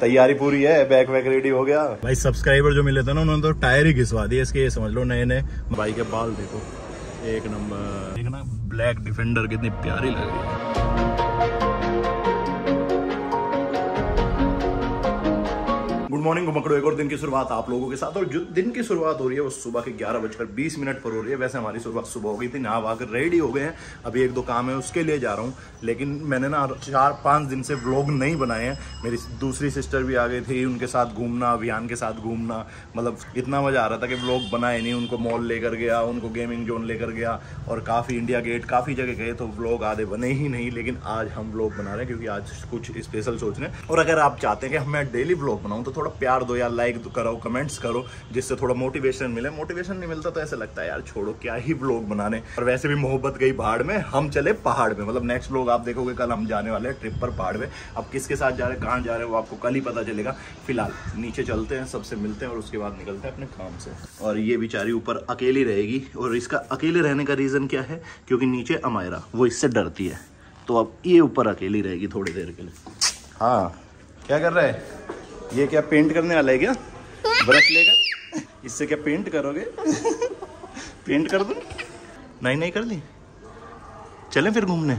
तैयारी पूरी है, बैक वैक रेडी हो गया। भाई सब्सक्राइबर जो मिले थे ना उन्होंने तो टायर ही घिसवा दिए इसके, ये समझ लो नए नए। भाई के बाल देखो एक नंबर, एक ना ब्लैक डिफेंडर कितनी प्यारी लग रही है। गुड मॉर्निंग मकड़ो, एक और दिन की शुरुआत आप लोगों के साथ। और जो दिन की शुरुआत हो रही है वो सुबह के 11:20 पर हो रही है। वैसे हमारी शुरुआत सुबह हो गई थी, नहा वहा कर रेडी हो गए हैं। अभी एक दो काम है उसके लिए जा रहा हूँ, लेकिन मैंने ना 4-5 दिन से व्लॉग नहीं बनाए हैं। मेरी दूसरी सिस्टर भी आ गई थी, उनके साथ घूमना, अभियान के साथ घूमना, मतलब इतना मज़ा आ रहा था कि व्लॉग बनाए नहीं। उनको मॉल लेकर गया, उनको गेमिंग जोन लेकर गया, और काफ़ी इंडिया गेट काफ़ी जगह गए, तो व्लॉग आधे बने ही नहीं। लेकिन आज हम व्लॉग बना रहे हैं क्योंकि आज कुछ स्पेशल सोच रहे हैं। और अगर आप चाहते हैं कि मैं डेली व्लॉग बनाऊँ तो थोड़ा प्यार दो यार, लाइक करो, कमेंट्स करो, जिससे थोड़ा मोटिवेशन मिले। मोटिवेशन नहीं मिलता तो ऐसा लगता है यार छोड़ो क्या ही व्लॉग बनाने। और वैसे भी मोहब्बत गई भाड़ में, हम चले पहाड़ पे। मतलब नेक्स्ट व्लॉग आप देखोगे कल हम जाने वाले हैं ट्रिप पर पहाड़ पे। अब किसके साथ जा रहे हैं, कहाँ जा रहे हैं, वो आपको कल ही पता चलेगा। फिलहाल नीचे चलते हैं, सबसे मिलते हैं और उसके बाद निकलते हैं अपने काम से। और ये बेचारी ऊपर अकेली रहेगी, और इसका अकेले रहने का रीज़न क्या है, क्योंकि नीचे अमायरा वो इससे डरती है, तो अब ये ऊपर अकेली रहेगी थोड़ी देर के लिए। हाँ क्या कर रहा है ये, क्या पेंट करने वाला है क्या, ब्रश लेकर? इससे क्या पेंट करोगे? पेंट कर दूं? नहीं नहीं कर दी। चलें फिर घूमने?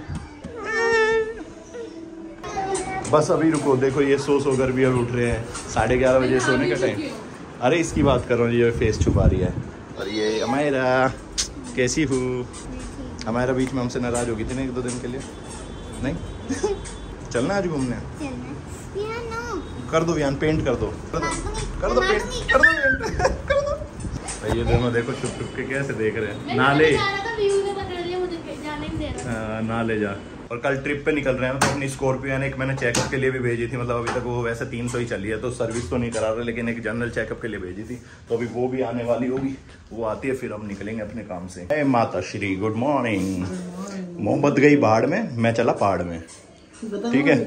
बस अभी रुको, देखो ये सो कर भी अब उठ रहे हैं। 11:30 बजे सोने का टाइम। अरे इसकी बात कर रहा हूँ, ये फेस छुपा रही है। और ये अमायरा कैसी हो? अमायरा बीच में हमसे नाराज होगी थी ना 1-2 दिन के लिए, नहीं? चलना आज घूमने? कर दो यान, पेंट कर दो, कर दो पेंट, कर दो पेंट, कर दो। भाई ये दोनों देखो छुप छुप के कैसे देख रहे हैं। नाले नाले जा। और कल ट्रिप पे निकल रहे हैं तो अपनी स्कॉर्पियोन एक मैंने चेकअप के लिए भी भेजी थी। मतलब अभी तक वो वैसे 300 ही चली है, तो सर्विस तो नहीं करा रहे, लेकिन एक जनरल चेकअप के लिए भेजी थी, तो अभी वो भी आने वाली होगी। वो आती है फिर हम निकलेंगे अपने काम से। हे माता श्री, गुड मॉर्निंग। मोहब्बत गई भाड़ में, मैं चला पहाड़ में, ठीक है?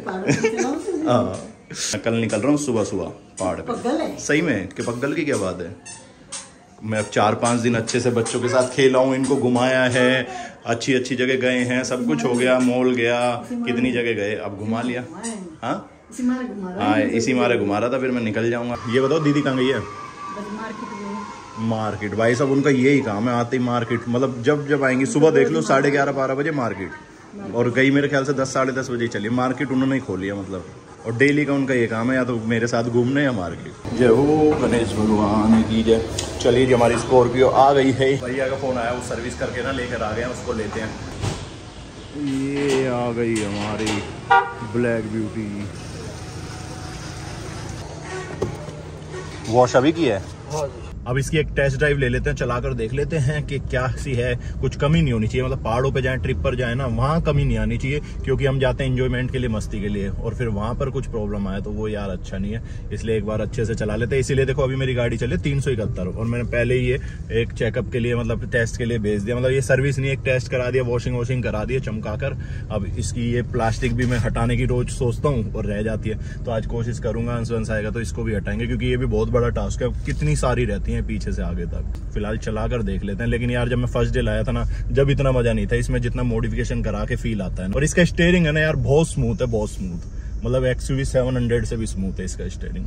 हाँ मैं कल निकल रहा हूँ सुबह सुबह पहाड़ पे। सही में कि पगल की क्या बात है। मैं अब 4-5 दिन अच्छे से बच्चों के साथ खेला हूँ, इनको घुमाया है, अच्छी अच्छी जगह गए हैं, सब कुछ हो गया, मॉल गया, कितनी जगह गए, अब घुमा लिया। हाँ हाँ इसी मारे घुमा रहा था, फिर मैं निकल जाऊँगा। ये बताओ दीदी कहाँ गई है? मार्केट। भाई साहब उनका यही काम है, आते ही मार्केट। मतलब जब आएंगी सुबह देख लो 11:30-12 बजे मार्केट, और गई मेरे ख्याल से 10-10:30 बजे चलिए मार्केट, उन्होंने खोली है। मतलब और डेली का उनका ये काम है, या तो मेरे साथ घूमने या मार्केट। जय हो गणेश भगवान की जय। चलिए जी हमारी स्कॉर्पियो आ गई है। भैया का फ़ोन आया, वो सर्विस करके ना लेकर आ गए हैं, उसको लेते हैं। ये आ गई हमारी ब्लैक ब्यूटी। वॉश अभी की है। अब इसकी एक टेस्ट ड्राइव ले लेते हैं, चलाकर देख लेते हैं कि क्या सी है। कुछ कमी नहीं होनी चाहिए, मतलब पहाड़ों पे जाएं, ट्रिप पर जाएं ना, वहाँ कमी नहीं आनी चाहिए, क्योंकि हम जाते हैं एंजॉयमेंट के लिए, मस्ती के लिए, और फिर वहाँ पर कुछ प्रॉब्लम आया तो वो यार अच्छा नहीं है। इसलिए एक बार अच्छे से चला लेते हैं। इसीलिए देखो अभी मेरी गाड़ी चले 371, और मैंने पहले ही ये एक चेकअप के लिए, मतलब टेस्ट के लिए भेज दिया। मतलब ये सर्विस नहीं, एक टेस्ट करा दिया, वॉशिंग करा दिया चमका कर। अब इसकी ये प्लास्टिक भी मैं हटाने की रोज सोचता हूँ और रह जाती है, तो आज कोशिश करूंगा अंश आएगा तो इसको भी हटाएंगे, क्योंकि ये भी बहुत बड़ा टास्क है, कितनी सारी रहती है पीछे से आगे तक। फिलहाल चला कर देख लेते हैं। लेकिन यार जब मैं फर्स्ट डे लाया था ना, जब इतना मजा नहीं था इसमें जितना मॉडिफिकेशन करा के फील आता है। और इसका स्टीयरिंग है ना यार बहुत स्मूथ है, बहुत स्मूथ, मतलब XUV 700 से भी स्मूथ है इसका स्टीयरिंग।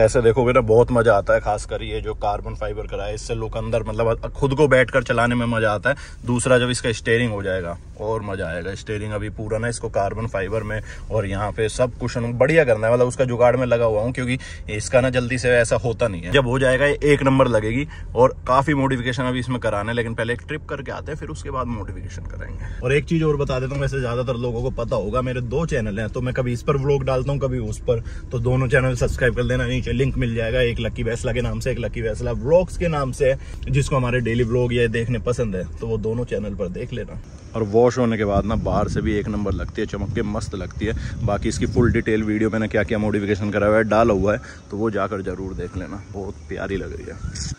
ऐसे देखोगे ना बहुत मजा आता है, खासकर ये जो कार्बन फाइबर करा है, इससे लोग अंदर मतलब खुद को बैठकर चलाने में मजा आता है। दूसरा जब इसका स्टीयरिंग हो जाएगा और मजा आएगा। स्टीयरिंग अभी पूरा ना इसको कार्बन फाइबर में, और यहाँ पे सब कुशन बढ़िया करना है, मतलब उसका जुगाड़ में लगा हुआ हूँ, क्योंकि इसका ना जल्दी से ऐसा होता नहीं है। जब हो जाएगा ये एक नंबर लगेगी। और काफी मॉडिफिकेशन अभी इसमें कराना है, लेकिन पहले एक ट्रिप करके आते हैं, फिर उसके बाद मॉडिफिकेशन कराएंगे। और एक चीज और बता देता हूँ, वैसे ज्यादातर लोगों को पता होगा मेरे 2 चैनल हैं, तो मैं कभी इस पर व्लॉग डालता हूँ कभी उस पर, तो दोनों चैनल सब्सक्राइब कर देना, नीचे लिंक मिल जाएगा। एक लकी बैसला के नाम से, एक लकी बैसला व्लॉग्स के नाम से, जिसको हमारे डेली व्लॉग ये देखने पसंद है, तो वो दोनों चैनल पर देख लेना। और वॉश होने के बाद ना बाहर से भी एक नंबर लगती है, चमक के मस्त लगती है। बाकी इसकी फुल डिटेल वीडियो मैंने क्या क्या मॉडिफिकेशन करा हुआ है डाला हुआ है, तो वो जाकर जरूर देख लेना, बहुत प्यारी लग रही है।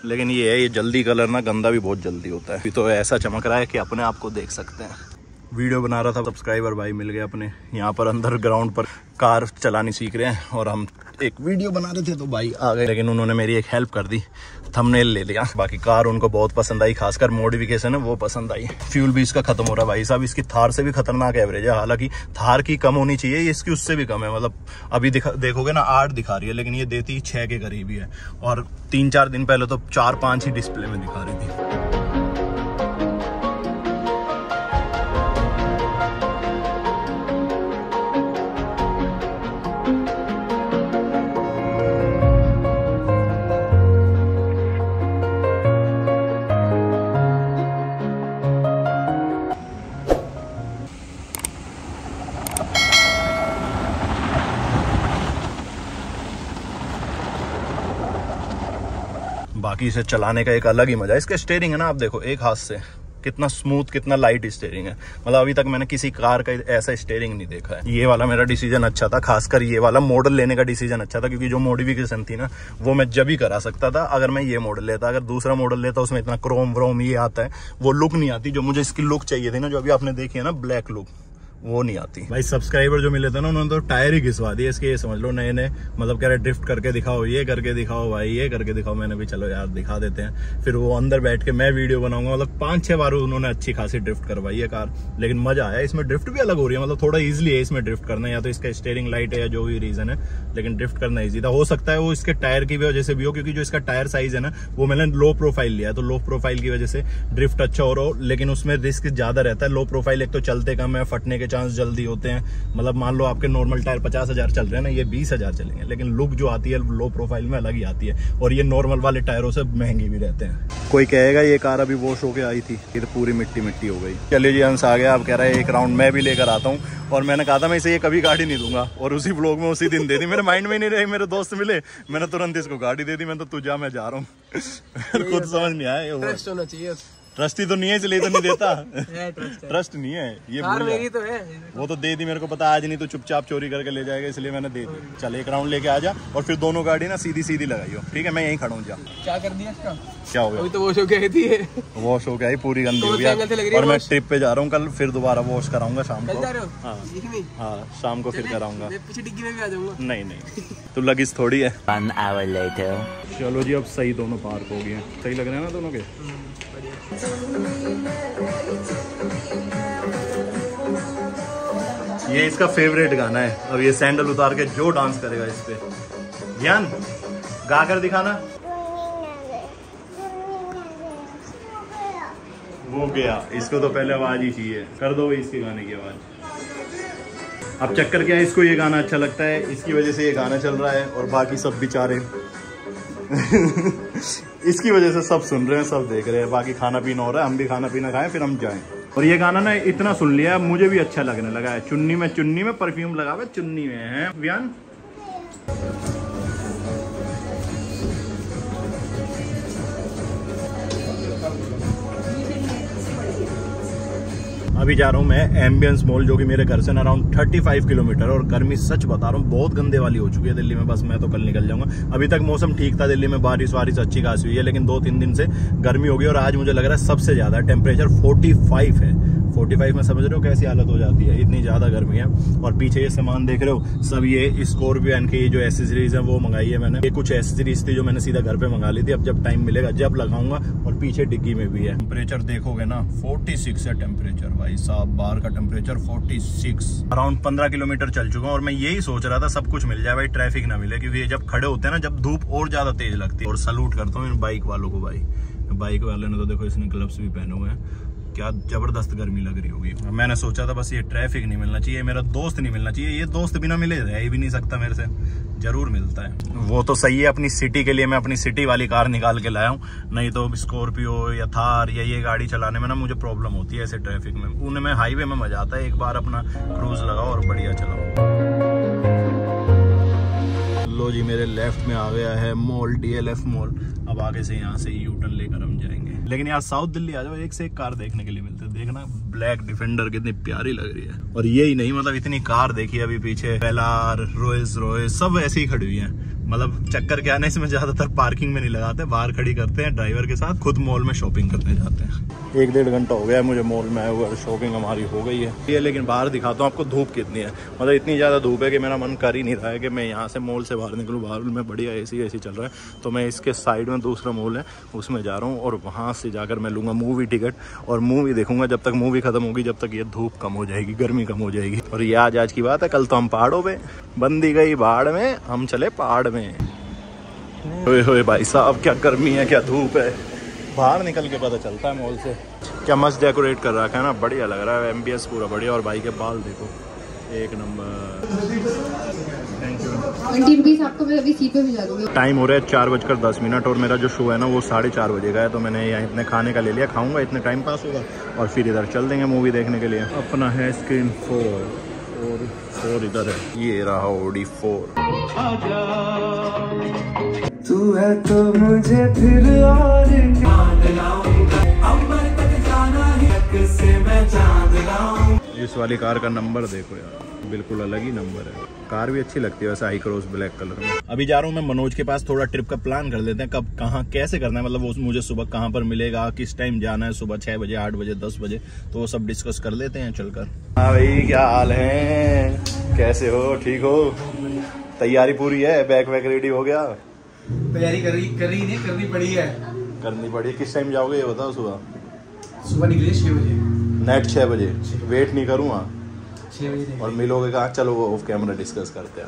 लेकिन ये है, ये जल्दी कलर ना गंदा भी बहुत जल्दी होता है, तो ऐसा चमक रहा है कि अपने आप को देख सकते हैं। वीडियो बना रहा था, सब्सक्राइबर भाई मिल गए अपने यहाँ पर अंदर ग्राउंड पर। कार चलानी सीख रहे हैं और हम एक वीडियो बना रहे थे तो भाई आ गए, लेकिन उन्होंने मेरी एक हेल्प कर दी, थंबनेल ले लिया। बाकी कार उनको बहुत पसंद आई, खासकर मॉडिफिकेशन है वो पसंद आई। फ्यूल भी इसका खत्म हो रहा है भाई साहब, इसकी थार से भी खतरनाक एवरेज है। हालांकि थार की कम होनी चाहिए, इसकी उससे भी कम है। मतलब अभी देखोगे ना 8 दिखा रही है, लेकिन ये देती 6 के करीब ही है। और 3-4 दिन पहले तो 4-5 ही डिस्प्ले में दिखा रही थी। बाकी इसे चलाने का एक अलग ही मजा है। इसका स्टीयरिंग है ना, आप देखो एक हाथ से कितना स्मूथ, कितना लाइट स्टीयरिंग है। मतलब अभी तक मैंने किसी कार का ऐसा स्टीयरिंग नहीं देखा है। ये वाला मेरा डिसीजन अच्छा था, खासकर ये वाला मॉडल लेने का डिसीजन अच्छा था, क्योंकि जो मॉडिफिकेशन थी ना वो मैं जब ही करा सकता था अगर मैं ये मॉडल लेता। अगर दूसरा मॉडल लेता उसमें इतना क्रोम व्रोम ये आता है, वो लुक नहीं आती जो मुझे इसकी लुक चाहिए थी ना, जो अभी आपने देखी है ना ब्लैक लुक, वो नहीं आती। भाई सब्सक्राइबर जो मिले थे ना उन्होंने तो टायर ही घिसवा दिए इसके, ये समझ लो नए, मतलब कह रहे ड्रिफ्ट करके दिखाओ, ये करके दिखाओ भाई, ये करके दिखाओ। मैंने भी चलो यार दिखा देते हैं, फिर वो अंदर बैठ के मैं वीडियो बनाऊंगा। मतलब 5-6 बार उन्होंने अच्छी खासी ड्रिफ्ट करवाई है कार, लेकिन मजा आया। इसमें ड्रिफ्ट भी अलग हो रही है, मतलब थोड़ा ईजिली है इसमें ड्रिफ्ट करना, या तो इसका स्टीयरिंग लाइट है या जो भी रीजन है, लेकिन ड्रिफ्ट करना ईजी था। हो सकता है वो इसके टायर की वजह से भी हो, क्योंकि जो इसका टायर साइज है ना वो मैंने लो प्रोफाइल लिया, तो लो प्रोफाइल की वजह से ड्रिफ्ट अच्छा हो रहा हो, लेकिन उसमें रिस्क ज्यादा रहता है। लो प्रोफाइल एक तो चलते कम है, फटने के चांस जल्दी होते हैं। मतलब मान लो आपके नॉर्मल टायर 50,000 चल रहे हैं ना, ये 20,000 चलेंगे, लेकिन लुक जो आती है लो प्रोफाइल में अलग ही आती है, और ये नॉर्मल वाले टायरों से महंगी भी रहते हैं। कोई कहेगा ये कार अभी वॉश होके आई थी, फिर पूरी मिट्टी मिट्टी हो गई। चलिए जी अंश आ गया, आप कह रहा है एक राउंड मैं भी लेकर आता हूँ, और मैंने कहा था मैं इसे ये कभी गाड़ी नहीं दूंगा, और उसी ब्लॉग में उसी दिन दे दी। मेरे माइंड में नहीं रही, मेरे दोस्त मिले, मैंने तुरंत इसको गाड़ी दे दी। मैं तो तुझा मैं जा रहा हूँ, खुद समझ नहीं आया। ट्रस्टी तो नहीं है इसलिए तो नहीं देता, ट्रस्ट नहीं है ये मेरी तो है। वो तो दे दी मेरे को पता, आज नहीं तो चुपचाप चोरी करके ले जाएगा, इसलिए मैंने दे दी। चल एक राउंड लेके आ जा, और फिर दोनों गाड़ी ना सीधी सीधी लगाइयो, ठीक है? मैं यहीं खड़ा हूँ। जा क्या कर दिया इसका, क्या हो गया? अभी तो वॉश हो गई थी, वॉश हो गई, पूरी गंदी हो गई। और मैं ट्रिप पे जा रहा हूँ, कल फिर दोबारा वॉश कराऊंगा शाम को। हाँ शाम को फिर कराऊंगा, नहीं नहीं तो लगेज थोड़ी है। चलो जी अब सही दोनों पार्क हो गए, सही लग रहे हैं ना दोनों के। ये इसका फेवरेट गाना है। अब ये सैंडल उतार के जो डांस करेगा इस पे, ज्ञान गा कर दिखाना। वो गया, इसको तो पहले आवाज ही चाहिए। कर दो इसके गाने की आवाज। अब चक्कर क्या है, इसको ये गाना अच्छा लगता है, इसकी वजह से ये गाना चल रहा है, और बाकी सब बेचारे इसकी वजह से सब सुन रहे हैं, सब देख रहे हैं। बाकी खाना पीना हो रहा है, हम भी खाना पीना खाएं फिर हम जाएं। और ये गाना ना इतना सुन लिया मुझे भी अच्छा लगने लगा है। चुन्नी में परफ्यूम लगावे, चुन्नी में है व्यान। अभी जा रहा हूँ मैं एम्बियंस मॉल, जो कि मेरे घर से अराउंड 35 किलोमीटर। और गर्मी सच बता रहा हूँ बहुत गंदे वाली हो चुकी है दिल्ली में। बस मैं तो कल निकल जाऊंगा। अभी तक मौसम ठीक था, दिल्ली में बारिश वारिश अच्छी खासी हुई है, लेकिन 2-3 दिन से गर्मी हो गई। और आज मुझे लग रहा है सबसे ज़्यादा टेम्परेचर 45 है। 45 में समझ रहे हो कैसी हालत हो जाती है, इतनी ज़्यादा गर्मी है। और पीछे ये सामान देख रहे हो सब, ये स्कॉर्पियन की जो एसेसरीज है वो मंगाई है मैंने। ये कुछ एसेसरीज थी जो मैंने सीधा घर पे मंगा ली थी। अब जब टाइम मिलेगा जब लगाऊंगा। और पीछे डिग्गी में भी है। टेम्परेचर देखोगे ना 46 है टेम्परेचर भाई साहब, बाहर का टेम्परेचर 46। अराउंड 15 किलोमीटर चल चुका हूँ, और मैं यही सोच रहा था सब कुछ मिल जाए भाई, ट्रैफिक ना मिले, क्योंकि जब खड़े होते हैं ना जब धूप और ज़्यादा तेज लगती है। और सलूट करता हूँ इन बाइक वालों को भाई। बाइक वाले ने तो देखो इसने ग्लव्स भी पहने हुए हैं, क्या जबरदस्त गर्मी लग रही होगी। मैंने सोचा था बस ये ट्रैफिक नहीं मिलना चाहिए, मेरा दोस्त नहीं मिलना चाहिए, ये दोस्त बिना मिले रह ही भी नहीं सकता मेरे से, जरूर मिलता है। वो तो सही है, अपनी सिटी के लिए मैं अपनी सिटी वाली कार निकाल के लाया हूँ, नहीं तो स्कॉर्पियो या थार या ये गाड़ी चलाने में ना मुझे प्रॉब्लम होती है ऐसे ट्रैफिक में। उनमें हाईवे में मजा आता है, एक बार अपना क्रूज लगाओ और बढ़िया चलाओ। लो जी मेरे लेफ्ट में आ गया है मॉल, DLF मॉल। अब आगे से यहाँ से यू टर्न लेकर हम जाएंगे। लेकिन यार साउथ दिल्ली आ जाओ, एक से एक कार देखने के लिए मिलते हैं। देखना ब्लैक डिफेंडर कितनी प्यारी लग रही है। और ये ही नहीं, मतलब इतनी कार देखी अभी पीछे, बेलार, रोल्स रॉयस सब ऐसी ही खड़ी हुई हैं। मतलब चक्कर क्या ना, इसमें ज्यादातर पार्किंग में नहीं लगाते, बाहर खड़ी करते हैं ड्राइवर के साथ, खुद मॉल में शॉपिंग करने जाते हैं। 1-1.5 घंटा हो गया है मुझे मॉल में आया हुआ, शॉपिंग हमारी हो गई है ये। लेकिन बाहर दिखाता हूँ आपको धूप कितनी है, मतलब इतनी ज़्यादा धूप है कि मेरा मन कर ही नहीं रहा है कि मैं यहाँ से मॉल से बाहर निकलूँ। बाहर में बढ़िया ए सी चल रहा है, तो मैं इसके साइड में दूसरा मॉल है उसमें जा रहा हूँ और वहाँ से जाकर मैं लूँगा मूवी टिकट और मूवी देखूँगा। जब तक मूवी खत्म होगी, जब तक ये धूप कम हो जाएगी, गर्मी कम हो जाएगी। और ये आज की बात है, कल तो हम पहाड़ों पर, बंदी गई बाढ़ में, हम चले पहाड़ में। ओए होए भाई साहब, क्या गर्मी है, क्या धूप है। बाहर निकल के पता चलता है मॉल से। क्या मस्त डेकोरेट कर रखा है ना, बढ़िया लग रहा है, एम्बियंस पूरा बढ़िया। और भाई के बाल देखो, एक नंबर। टाइम हो रहा है 4:10 और मेरा जो शो है ना वो 4:30 बजे का है, तो मैंने यहाँ इतने खाने का ले लिया, खाऊंगा, इतने टाइम पास होगा और फिर इधर चल देंगे मूवी देखने के लिए। अपना है स्क्रीन 4 इधर है, ये रहा ओडी 4। तू है तो मुझे फिर और इस वाली कार का नंबर देखो यार, बिल्कुल अलग ही नंबर है। कार भी अच्छी लगती है वैसे, हाई क्रॉस ब्लैक कलर में। अभी जा रहा हूँ मैं मनोज के पास, थोड़ा ट्रिप का प्लान कर लेते हैं, कब कहाँ कैसे करना है, मतलब वो मुझे सुबह कहाँ पर मिलेगा, किस टाइम जाना है, सुबह 6 बजे, 8 बजे, 10 बजे, तो वो सब डिस्कस कर लेते हैं चलकर। हाँ भाई, क्या हाल है, कैसे हो, ठीक हो, तैयारी पूरी है, बैग वैग रेडी हो गया? तैयारी करनी पड़ी है। किस टाइम जाओगे ये बताओ? सुबह निकले 6 बजे, नेट 6 बजे, वेट नहीं करूँगा 6 बजे। और मिलोगे कहाँ? चलो वो ऑफ कैमरा डिस्कस करते हैं।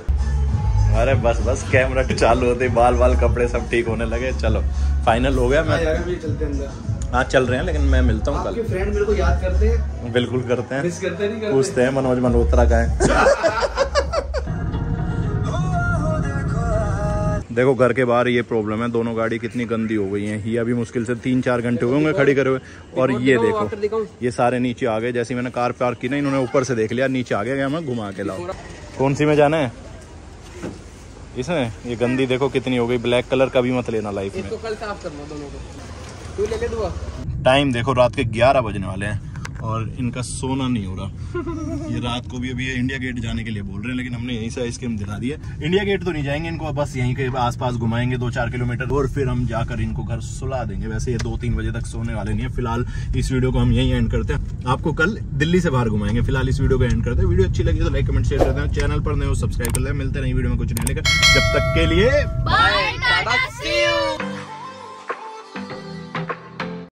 अरे बस कैमरा चालू होते ही बाल वाल कपड़े सब ठीक होने लगे। चलो फाइनल हो गया। मैं चलते अंदर, हाँ चल रहे हैं, लेकिन मैं मिलता हूँ कल। फ्रेंड मेरे को याद करते हैं? बिल्कुल करते हैं, पूछते हैं मनोज मल्होत्रा का है। देखो घर के बाहर ये प्रॉब्लम है, दोनों गाड़ी कितनी गंदी हो गई हैं। ये अभी मुश्किल से 3-4 घंटे हुए होंगे खड़ी करे हुए। और ये देखो, ये सारे नीचे आ गए। जैसे मैंने कार पार्क की ना, इन्होंने ऊपर से देख लिया, नीचे आ गया, हमें घुमा के लाओ। कौन सी में जाना है इसमें? ये गंदी देखो कितनी हो गई, ब्लैक कलर का भी मत लेना लाइफ में। टाइम देखो, रात के 11 बजने वाले हैं और इनका सोना नहीं हो रहा। ये रात को भी अभी इंडिया गेट जाने के लिए बोल रहे हैं, लेकिन हमने यहीं से आइसक्रीम दिला दी है। इंडिया गेट तो नहीं जाएंगे, इनको बस यहीं के आसपास घुमाएंगे 2-4 किलोमीटर और फिर हम जाकर इनको घर सुला देंगे। वैसे ये 2-3 बजे तक सोने वाले नहीं है। फिलहाल इस वीडियो को हम यहीं एंड करते हैं, आपको कल दिल्ली से बाहर घुमाएंगे। फिलहाल इस वीडियो को एंड करते हैं। वीडियो अच्छी लगी तो लाइक कमेंट शेयर करते हैं, चैनल पर नए हो सब्सक्राइब कर लें। मिलते हैं नई वीडियो में कुछ नहीं लेकर, जब तक के लिए।